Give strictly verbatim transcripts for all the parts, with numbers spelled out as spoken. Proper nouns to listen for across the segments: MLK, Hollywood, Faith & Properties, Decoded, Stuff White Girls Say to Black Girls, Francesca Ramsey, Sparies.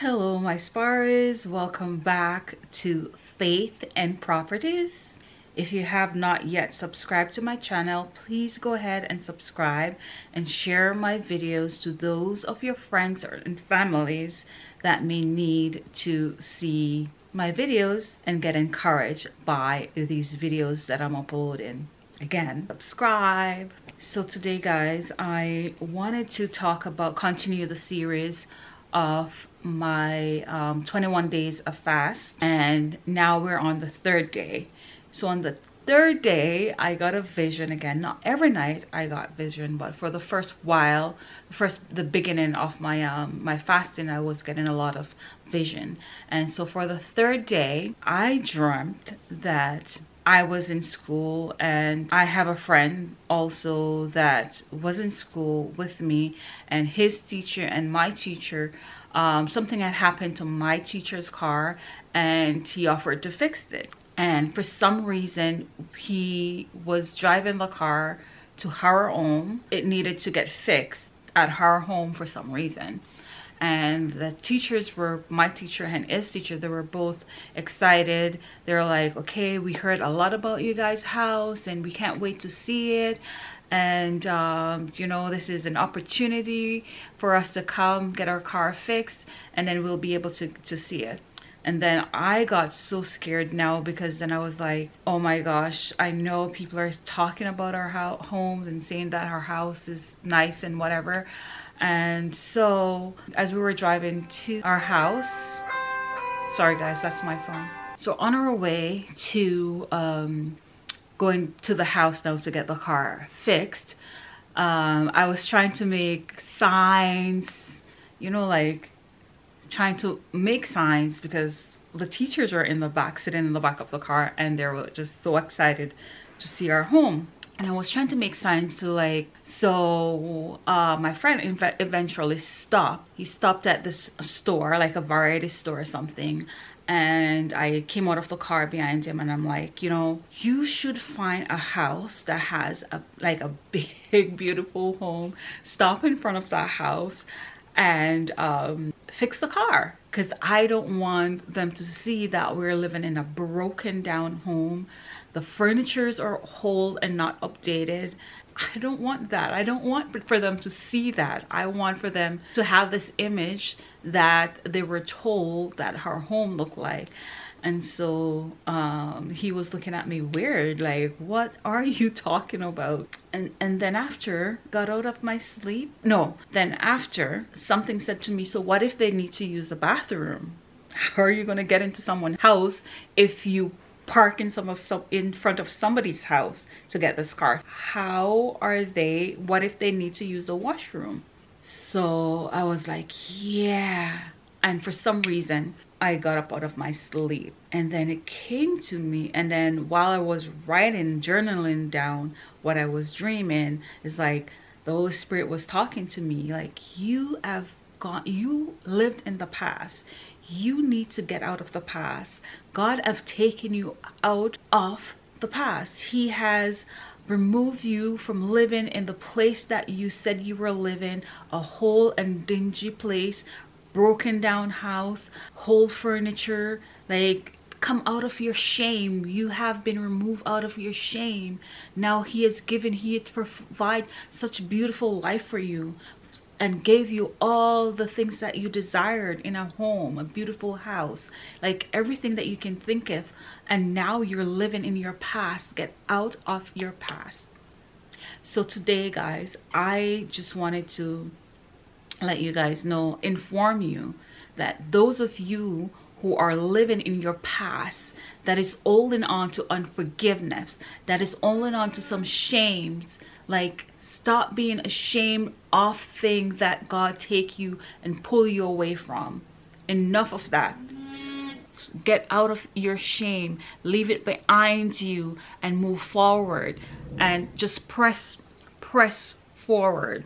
Hello my sparrows, welcome back to Faith and Properties. If you have not yet subscribed to my channel, please go ahead and subscribe and share my videos to those of your friends and families that may need to see my videos and get encouraged by these videos that I'm uploading. Again, subscribe. So today guys, I wanted to talk about, continue the series of my um, twenty-one days of fast, and now we're on the third day. So on the third day I got a vision again. Not every night I got vision, but for the first while, first the beginning of my um, my fasting, I was getting a lot of vision. And so for the third day I dreamt that I was in school, and I have a friend also that was in school with me, and his teacher and my teacher, um, something had happened to my teacher's car and he offered to fix it. And for some reason he was driving the car to her home. It needed to get fixed at her home for some reason. And the teachers were, my teacher and his teacher, they were both excited. They were like, okay, we heard a lot about you guys' house and we can't wait to see it. And um, you know, this is an opportunity for us to come get our car fixed, and then we'll be able to, to see it. And then I got so scared now, because then I was like, oh my gosh, I know people are talking about our homes and saying that our house is nice and whatever. And so as we were driving to our house, sorry guys, that's my phone. So on our way to um going to the house now to get the car fixed, um I was trying to make signs, you know, like trying to make signs, because the teachers were in the back, sitting in the back of the car, and they were just so excited to see our home. And I was trying to make signs to like, so uh, my friend eventually stopped. He stopped at this store, like a variety store or something. And I came out of the car behind him and I'm like, you know, you should find a house that has a, like a big, beautiful home. Stop in front of that house and um, fix the car. Because I don't want them to see that we're living in a broken down home. The furnitures are old and not updated. I don't want that. I don't want for them to see that. I want for them to have this image that they were told that her home looked like. And so um, he was looking at me weird, like, what are you talking about? And, and then after, got out of my sleep. No, then after, something said to me, so what if they need to use the bathroom? How are you gonna get into someone's house if you park in some of some in front of somebody's house to get this car? How are they, what if they need to use the washroom? So I was like, yeah. And for some reason I got up out of my sleep, and then it came to me. And then while I was writing, journaling down what I was dreaming, is like the Holy Spirit was talking to me, like, you have gone, you lived in the past. You need to get out of the past. God have taken you out of the past. He has removed you from living in the place that you said you were living, a whole and dingy place, broken down house, whole furniture. Like, come out of your shame. You have been removed out of your shame. Now he has given, he has provided such beautiful life for you, and gave you all the things that you desired in a home, a beautiful house, like everything that you can think of. And now you're living in your past. Get out of your past. So today guys, I just wanted to let you guys know, inform you that those of you who are living in your past, that is holding on to unforgiveness, that is holding on to some shames, like, stop being ashamed of things that God take you and pull you away from. Enough of that. Get out of your shame. Leave it behind you and move forward. And just press, press forward.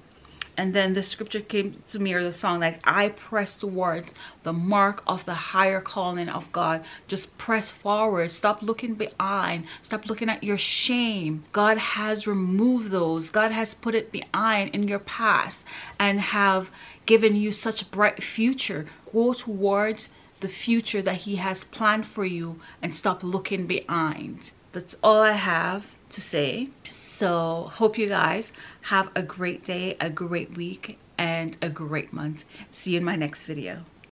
And then the scripture came to me, or the song, like, I press towards the mark of the higher calling of God. Just press forward. Stop looking behind. Stop looking at your shame. God has removed those. God has put it behind in your past and have given you such a bright future. Go towards the future that He has planned for you and stop looking behind. That's all I have to say. So hope you guys have a great day, a great week, and a great month. See you in my next video.